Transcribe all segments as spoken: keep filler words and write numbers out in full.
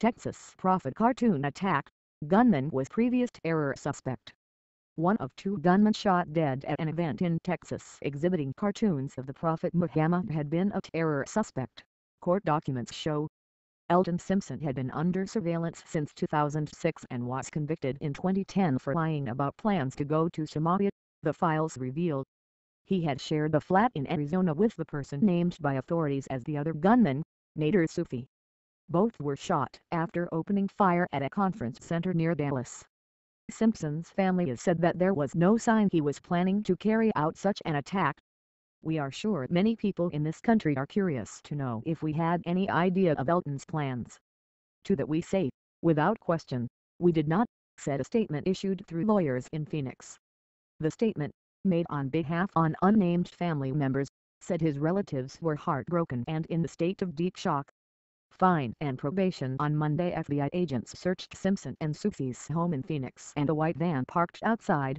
Texas Prophet cartoon attack, gunman was previous terror suspect. One of two gunmen shot dead at an event in Texas exhibiting cartoons of the Prophet Muhammad had been a terror suspect, court documents show. Elton Simpson had been under surveillance since two thousand six and was convicted in twenty ten for lying about plans to go to Somalia, the files revealed. He had shared a flat in Arizona with the person named by authorities as the other gunman, Nader Sufi. Both were shot after opening fire at a conference center near Dallas. Simpson's family has said that there was no sign he was planning to carry out such an attack. We are sure many people in this country are curious to know if we had any idea of Elton's plans. To that we say, without question, we did not, said a statement issued through lawyers in Phoenix. The statement, made on behalf of unnamed family members, said his relatives were heartbroken and in a state of deep shock. Fine and probation on Monday. F B I agents searched Simpson and Sufi's home in Phoenix and a white van parked outside.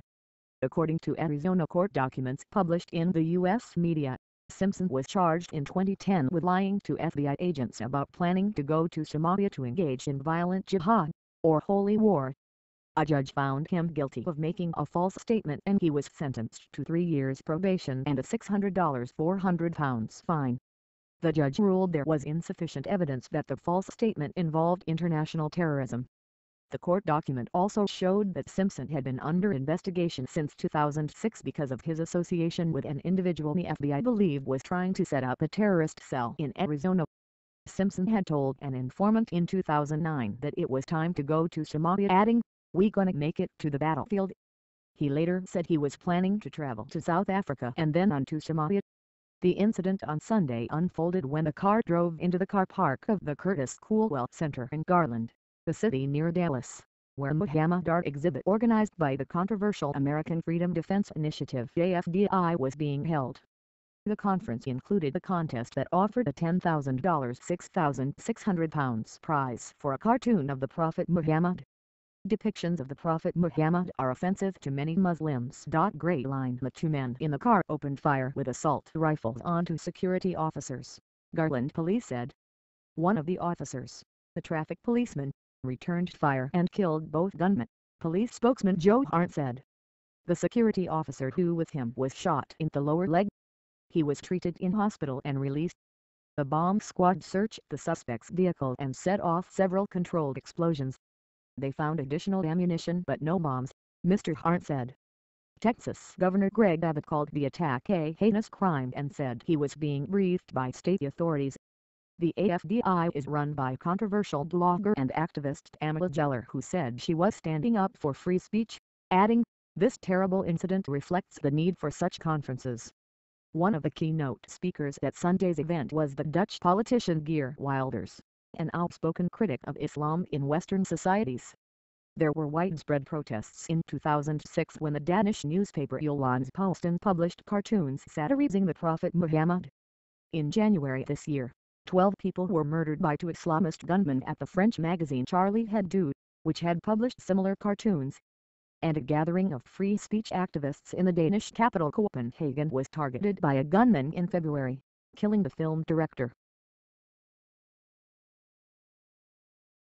According to Arizona court documents published in the U S media, Simpson was charged in twenty ten with lying to F B I agents about planning to go to Somalia to engage in violent jihad, or holy war. A judge found him guilty of making a false statement and he was sentenced to three years probation and a six hundred to four hundred pound fine. The judge ruled there was insufficient evidence that the false statement involved international terrorism. The court document also showed that Simpson had been under investigation since two thousand six because of his association with an individual the F B I believed was trying to set up a terrorist cell in Arizona. Simpson had told an informant in two thousand nine that it was time to go to Somalia, adding, "We gonna make it to the battlefield." He later said he was planning to travel to South Africa and then on to Somalia. The incident on Sunday unfolded when a car drove into the car park of the Curtis Coolwell Center in Garland, the city near Dallas, where Muhammad art exhibit organized by the controversial American Freedom Defense Initiative (A F D I) was being held. The conference included a contest that offered a ten thousand dollar six thousand six hundred pound prize for a cartoon of the Prophet Muhammad. Depictions of the Prophet Muhammad are offensive to many Muslims. Gray line. The two men in the car opened fire with assault rifles onto security officers, Garland police said. One of the officers, the traffic policeman, returned fire and killed both gunmen, police spokesman Joe Hart said. The security officer who with him was shot in the lower leg. He was treated in hospital and released. The bomb squad searched the suspect's vehicle and set off several controlled explosions. They found additional ammunition but no bombs, Mister Hart said. Texas Governor Greg Abbott called the attack a heinous crime and said he was being briefed by state authorities. The A F D I is run by controversial blogger and activist Pamela Geller, who said she was standing up for free speech, adding, "This terrible incident reflects the need for such conferences." One of the keynote speakers at Sunday's event was the Dutch politician Geert Wilders, an outspoken critic of Islam in Western societies. There were widespread protests in two thousand six when the Danish newspaper Jyllands-Posten published cartoons satirizing the Prophet Muhammad. In January this year, twelve people were murdered by two Islamist gunmen at the French magazine Charlie Hebdo, which had published similar cartoons. And a gathering of free speech activists in the Danish capital Copenhagen was targeted by a gunman in February, killing the film director.